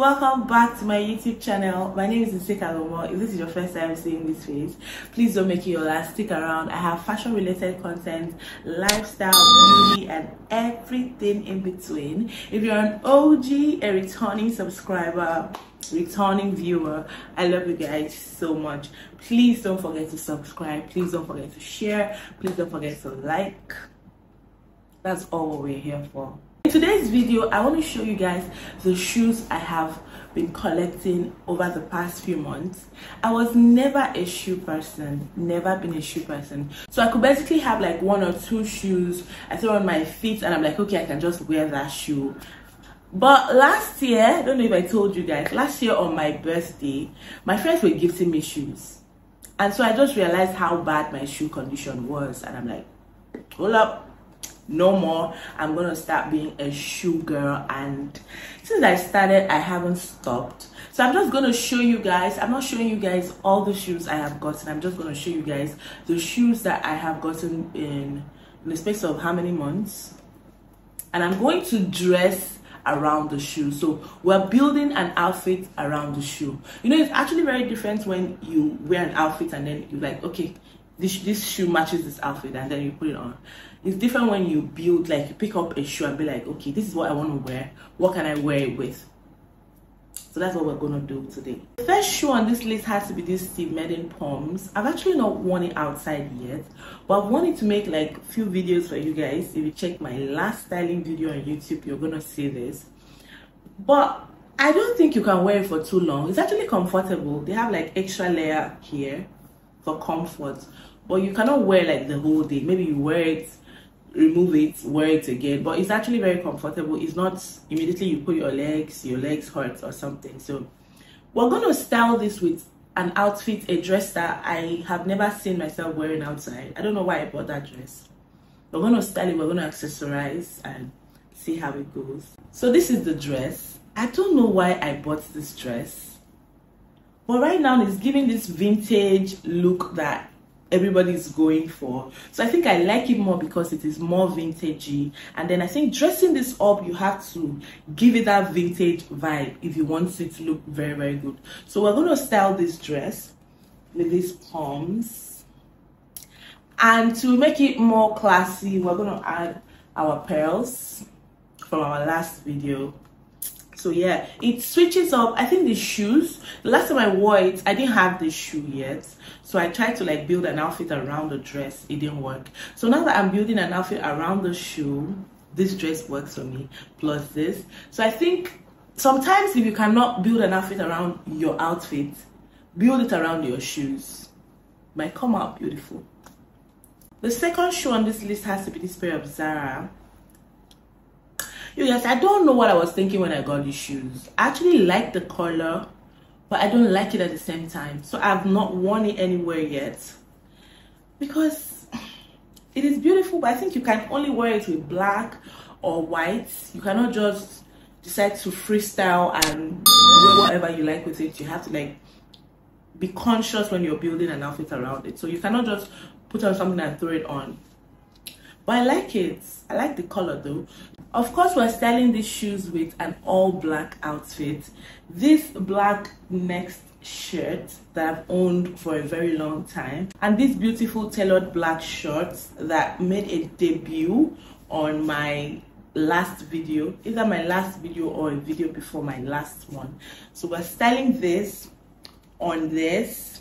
welcome back to my YouTube channel. My name is Nsikak Umoh. If this is your first time seeing this face, please don't make it your last. Stick around. I have fashion related content, lifestyle, beauty, and everything in between. If you're an OG, a returning subscriber, returning viewer, I love you guys so much. Please don't forget to subscribe. Please don't forget to share. Please don't forget to like. That's all we're here for. In today's video, I want to show you guys the shoes I have been collecting over the past few months. I was never a shoe person, never been a shoe person. So I could basically have like one or two shoes I throw on my feet and I'm like, okay, I can just wear that shoe. But last year, I don't know if I told you guys, last year on my birthday, my friends were gifting me shoes. And so I just realized how bad my shoe condition was and I'm like, hold up. No more. I'm gonna start being a shoe girl, and since I started I haven't stopped. So I'm just gonna show you guys, I'm not showing you guys all the shoes I have gotten, I'm just gonna show you guys the shoes that I have gotten in the space of how many months, and I'm going to dress around the shoe. So we're building an outfit around the shoe. You know, it's actually very different when you wear an outfit and then you're like, okay, this shoe matches this outfit, and then you put it on. It's different when you build, like you pick up a shoe and be like, okay, this is what I want to wear, what can I wear it with? So that's what we're gonna do today. The first shoe on this list has to be this Steve Madden Palms. I've actually not worn it outside yet, but I've wanted to make like a few videos for you guys. If you check my last styling video on YouTube, you're gonna see this, but I don't think you can wear it for too long. It's actually comfortable. They have like extra layer here for comfort, but you cannot wear like the whole day. Maybe you wear it, remove it, wear it again, but it's actually very comfortable. It's not immediately you put your legs hurt or something. So we're going to style this with an outfit, a dress that I have never seen myself wearing outside. I don't know why I bought that dress. We're going to style it, we're going to accessorize and see how it goes. So this is the dress. I don't know why I bought this dress, but right now it's giving this vintage look that everybody's going for. So I think I like it more because it is more vintagey, and then I think dressing this up, you have to give it that vintage vibe if you want it to look very, very good. So we're going to style this dress with these palms, and to make it more classy, we're going to add our pearls from our last video. So yeah, it switches up. I think the shoes, the last time I wore it, I didn't have this shoe yet. So I tried to like build an outfit around the dress. It didn't work. So now that I'm building an outfit around the shoe, this dress works for me, plus this. So I think sometimes if you cannot build an outfit around your outfit, build it around your shoes. It might come out beautiful. The second shoe on this list has to be this pair of Zara. You guys, I don't know what I was thinking when I got these shoes. I actually like the color, but I don't like it at the same time. So I've not worn it anywhere yet because it is beautiful, but I think you can only wear it with black or white. You cannot just decide to freestyle and wear whatever you like with it. You have to like be conscious when you're building an outfit around it. So you cannot just put on something and throw it on. But I like it. I like the color though. Of course, we're styling these shoes with an all black outfit. This black Next shirt that I've owned for a very long time, and this beautiful tailored black shirt that made a debut on my last video, either my last video or a video before my last one. So we're styling this on this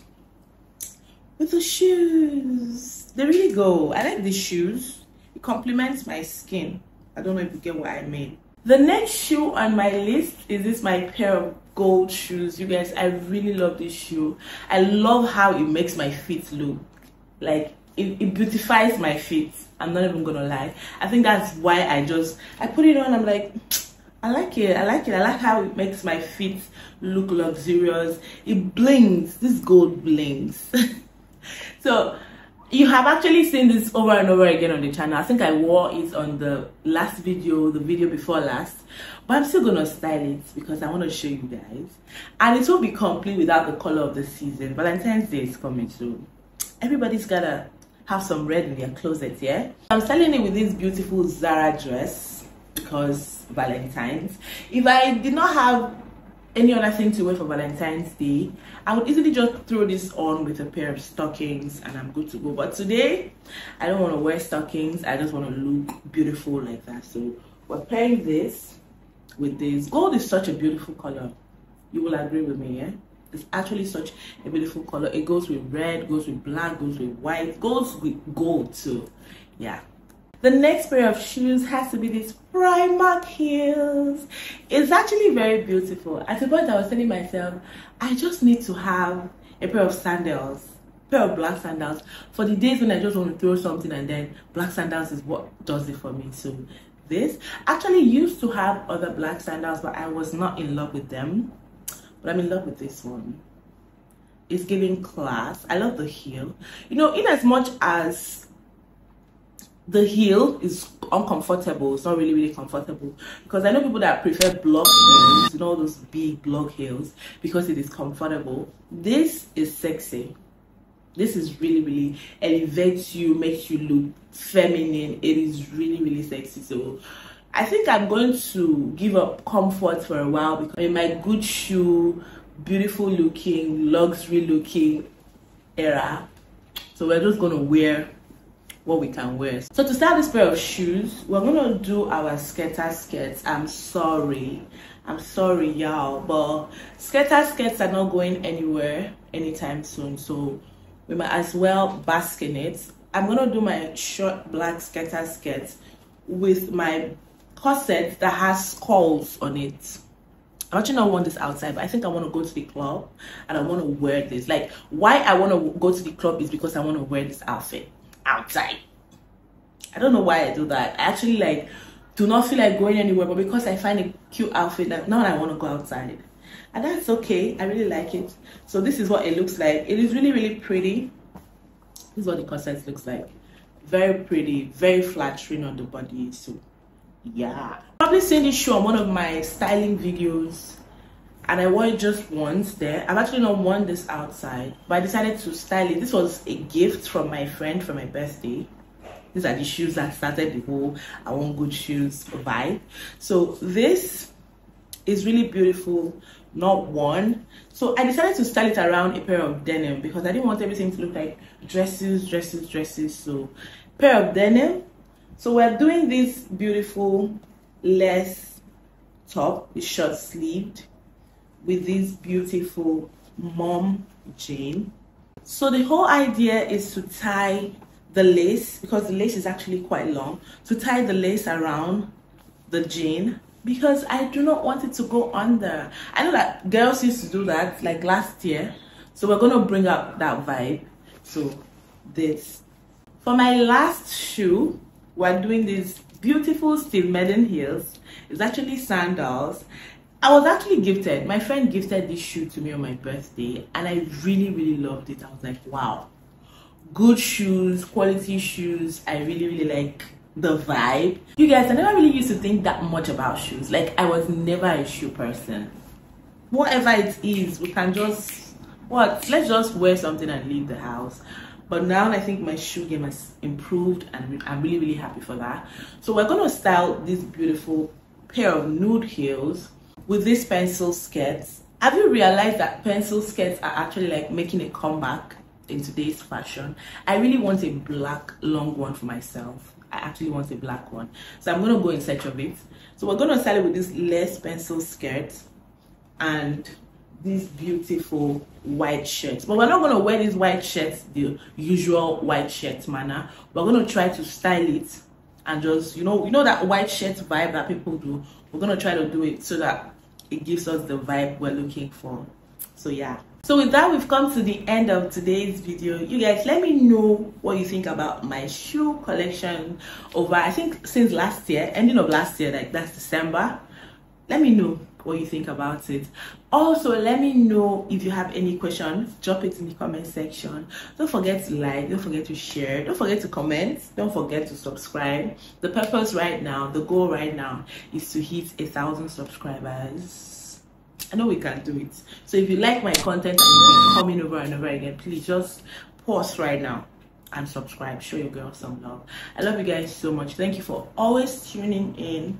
with the shoes. They really go. I like the shoes. It complements my skin. I don't know if you get what I mean. The next shoe on my list is this my pair of gold shoes. You guys, I really love this shoe. I love how it makes my feet look. Like, it beautifies my feet. I'm not even gonna lie. I think that's why I put it on. I'm like, I like it. I like it. I like how it makes my feet look luxurious. It blings. This gold blings. So you have actually seen this over and over again on the channel. I think I wore it on the last video, the video before last, but I'm still gonna style it because I want to show you guys, and it won't be complete without the color of the season. Valentine's Day is coming soon. Everybody's gotta have some red in their closet, yeah? I'm styling it with this beautiful Zara dress because Valentine's. If I did not have any other thing to wear for Valentine's Day, I would easily just throw this on with a pair of stockings and I'm good to go. But today, I don't want to wear stockings. I just want to look beautiful like that. So we're pairing this with this. Gold is such a beautiful color. You will agree with me, yeah? It's actually such a beautiful color. It goes with red, goes with black, goes with white, goes with gold too. Yeah. The next pair of shoes has to be these Primark heels. It's actually very beautiful. At the point I was telling myself, I just need to have a pair of sandals, a pair of black sandals, for the days when I just want to throw something, and then black sandals is what does it for me. So this actually used to have other black sandals, but I was not in love with them. But I'm in love with this one. It's giving class. I love the heel. You know, in as much as the heel is uncomfortable, it's not really comfortable, because I know people that prefer block heels, you know, those big block heels, because it is comfortable. This is sexy. This is really elevates you, makes you look feminine. It is really sexy. So I think I'm going to give up comfort for a while, because in my good shoe, beautiful looking, luxury looking era, so we're just going to wear what we can wear. So to start this pair of shoes, we're going to do our skater skirts. I'm sorry y'all, but skater skirts are not going anywhere anytime soon, so we might as well bask in it. I'm going to do my short black skater skirts with my corset that has skulls on it. I actually don't want this outside, but I think I want to go to the club and I want to wear this. Like, why I want to go to the club is because I want to wear this outfit outside. I don't know why I do that. I actually like do not feel like going anywhere, but because I find a cute outfit that now I want to go outside, and that's okay. I really like it. So this is what it looks like. It is really pretty. This is what the corset looks like. Very pretty, very flattering on the body. So yeah, probably seen this shoe on one of my styling videos, and I wore it just once there. I've actually not worn this outside, but I decided to style it. This was a gift from my friend for my birthday. These are the shoes that started the whole I want good shoes vibe. So this is really beautiful, not worn. So I decided to style it around a pair of denim, because I didn't want everything to look like dresses. So pair of denim. So we're doing this beautiful lace top, it's short sleeved, with this beautiful mom jean. So the whole idea is to tie the lace, because the lace is actually quite long, to tie the lace around the jean, because I do not want it to go under. I know that girls used to do that like last year, so we're going to bring up that vibe. So this, for my last shoe, we're doing these beautiful Steve Madden heels. It's actually sandals. I was actually gifted, my friend gifted this shoe to me on my birthday, and I really loved it. I was like, wow, good shoes, quality shoes. I really like the vibe. You guys, I never really used to think that much about shoes. Like, I was never a shoe person. Whatever it is, we can just let's just wear something and leave the house. But now I think my shoe game has improved, and I'm really happy for that. So we're gonna style this beautiful pair of nude heels with these pencil skirts. Have you realized that pencil skirts are actually like making a comeback in today's fashion? I really want a black long one for myself. I actually want a black one, so I'm gonna go in search of it. So we're gonna style it with this lace pencil skirt and these beautiful white shirts. But we're not gonna wear these white shirts the usual white shirt manner. We're gonna try to style it and just, you know that white shirt vibe that people do. We're gonna try to do it so that it gives us the vibe we're looking for. So yeah. So with that, we've come to the end of today's video. You guys, let me know what you think about my shoe collection over, I think, since last year, ending of last year, like that's December. Let me know what you think about it. Also, let me know if you have any questions. Drop it in the comment section. Don't forget to like, don't forget to share, don't forget to comment, don't forget to subscribe. The purpose right now, the goal right now, is to hit 1,000 subscribers. I know we can do it. So if you like my content and you keep coming over and over again, please just pause right now and subscribe. Show your girl some love. I love you guys so much. Thank you for always tuning in.